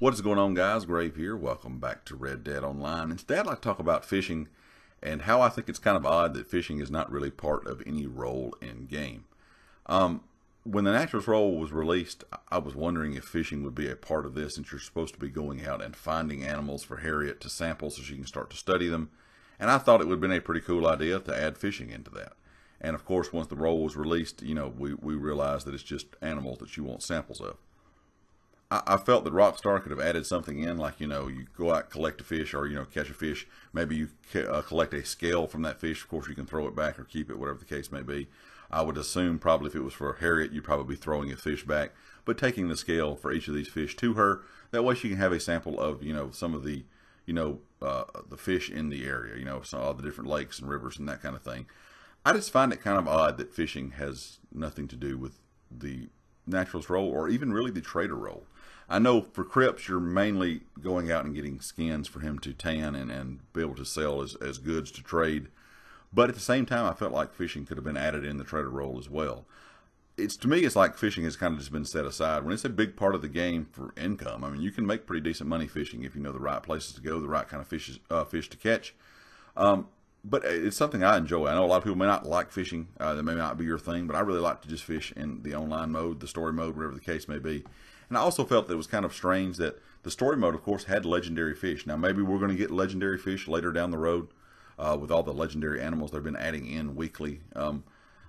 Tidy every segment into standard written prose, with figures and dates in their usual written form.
What is going on, guys? Grave here. Welcome back to Red Dead Online. Instead, I'd like to talk about fishing and how I think it's kind of odd that fishing is not really part of any role in game. When the Naturalist role was released, I was wondering if fishing would be a part of this, since you're supposed to be going out and finding animals for Harriet to sample so she can start to study them. And I thought it would have been a pretty cool idea to add fishing into that. And of course, once the role was released, you know, we realized that it's just animals that you want samples of. I felt that Rockstar could have added something in, like, you know, you go out, collect a fish, or, you know, catch a fish. Maybe you collect a scale from that fish. Of course, you can throw it back or keep it, whatever the case may be. I would assume probably if it was for Harriet, you'd probably be throwing a fish back, but taking the scale for each of these fish to her. That way she can have a sample of, you know, some of the, you know, the fish in the area, you know, so all the different lakes and rivers and that kind of thing. I just find it kind of odd that fishing has nothing to do with the Naturalist role, or even really the trader role. I know for Crips, you're mainly going out and getting skins for him to tan and be able to sell as goods to trade. But at the same time, I felt like fishing could have been added in the trader role as well. To me, it's like fishing has kind of just been set aside when it's a big part of the game for income. I mean, you can make pretty decent money fishing if you know the right places to go, the right kind of fish to catch. But it's something I enjoy. I know a lot of people may not like fishing. That may not be your thing, but I really like to just fish in the online mode, the story mode, whatever the case may be. And I also felt that it was kind of strange that the story mode, of course, had legendary fish. Now, maybe we're going to get legendary fish later down the road with all the legendary animals they've been adding in weekly. They're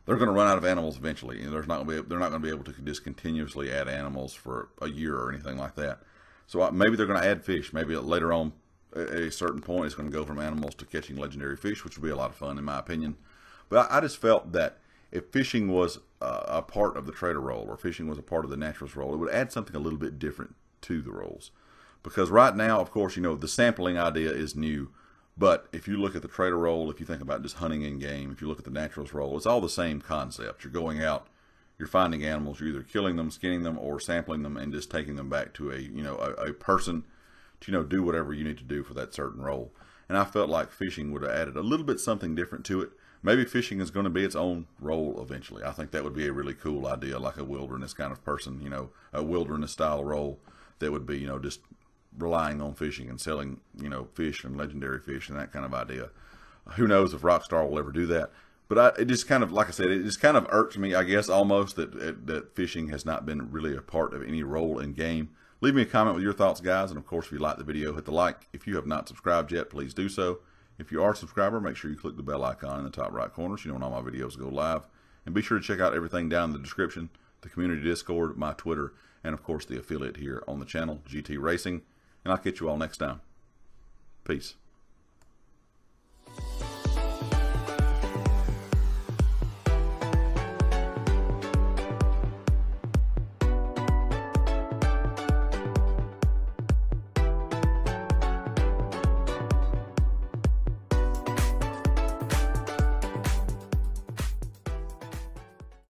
going to run out of animals eventually, and they're not going to be able to just continuously add animals for a year or anything like that. So maybe they're going to add fish. Maybe later on, at a certain point, it's going to go from animals to catching legendary fish, which would be a lot of fun in my opinion. But I just felt that if fishing was a part of the trader role, or fishing was a part of the Naturalist role, it would add something a little bit different to the roles. Because right now, of course, you know, the sampling idea is new, but if you look at the trader role, if you think about just hunting in game, if you look at the Naturalist role, it's all the same concept. You're going out, you're finding animals, you're either killing them, skinning them, or sampling them and just taking them back to a, you know, a person to, you know, do whatever you need to do for that certain role. And I felt like fishing would have added a little bit something different to it. Maybe fishing is going to be its own role eventually. I think that would be a really cool idea, like a wilderness kind of person, you know, a wilderness style role that would be, you know, just relying on fishing and selling, you know, fish and legendary fish and that kind of idea. Who knows if Rockstar will ever do that. But it just kind of, like I said, it just kind of irked me, I guess, almost that fishing has not been really a part of any role in game. Leave me a comment with your thoughts, guys. And of course, if you like the video, hit the like. If you have not subscribed yet, please do so. If you are a subscriber, make sure you click the bell icon in the top right corner so you know when all my videos go live. And be sure to check out everything down in the description, the community Discord, my Twitter, and of course the affiliate here on the channel, GT Racing. And I'll catch you all next time. Peace.